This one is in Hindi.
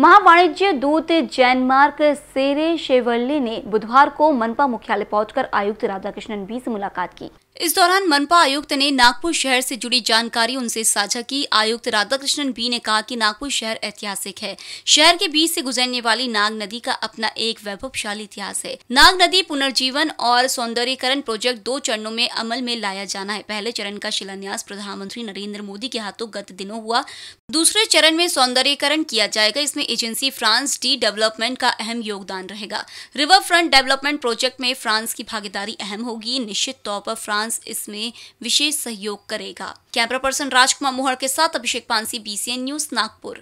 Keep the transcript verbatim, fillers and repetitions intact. महावाणिज्य दूत जैनमार्क सेरे शेवल्ली ने बुधवार को मनपा मुख्यालय पहुंचकर आयुक्त राधा कृष्णन बी से मुलाकात की। इस दौरान मनपा आयुक्त ने नागपुर शहर से जुड़ी जानकारी उनसे साझा की। आयुक्त राधा कृष्णन बी ने कहा कि नागपुर शहर ऐतिहासिक है। शहर के बीच से गुजरने वाली नाग नदी का अपना एक वैभवशाली इतिहास है। नाग नदी पुनर्जीवन और सौंदर्यीकरण प्रोजेक्ट दो चरणों में अमल में लाया जाना है। पहले चरण का शिलान्यास प्रधानमंत्री नरेंद्र मोदी के हाथों गत दिनों हुआ। दूसरे चरण में सौंदर्यीकरण किया जाएगा। इसमें एजेंसी फ्रांस डी डेवलपमेंट का अहम योगदान रहेगा। रिवर फ्रंट डेवलपमेंट प्रोजेक्ट में फ्रांस की भागीदारी अहम होगी। निश्चित तौर पर फ्रांस इसमें विशेष सहयोग करेगा। कैमरा पर्सन राजकुमार मोहड़ के साथ Abhishek Pansi, B C N news, Nagpur.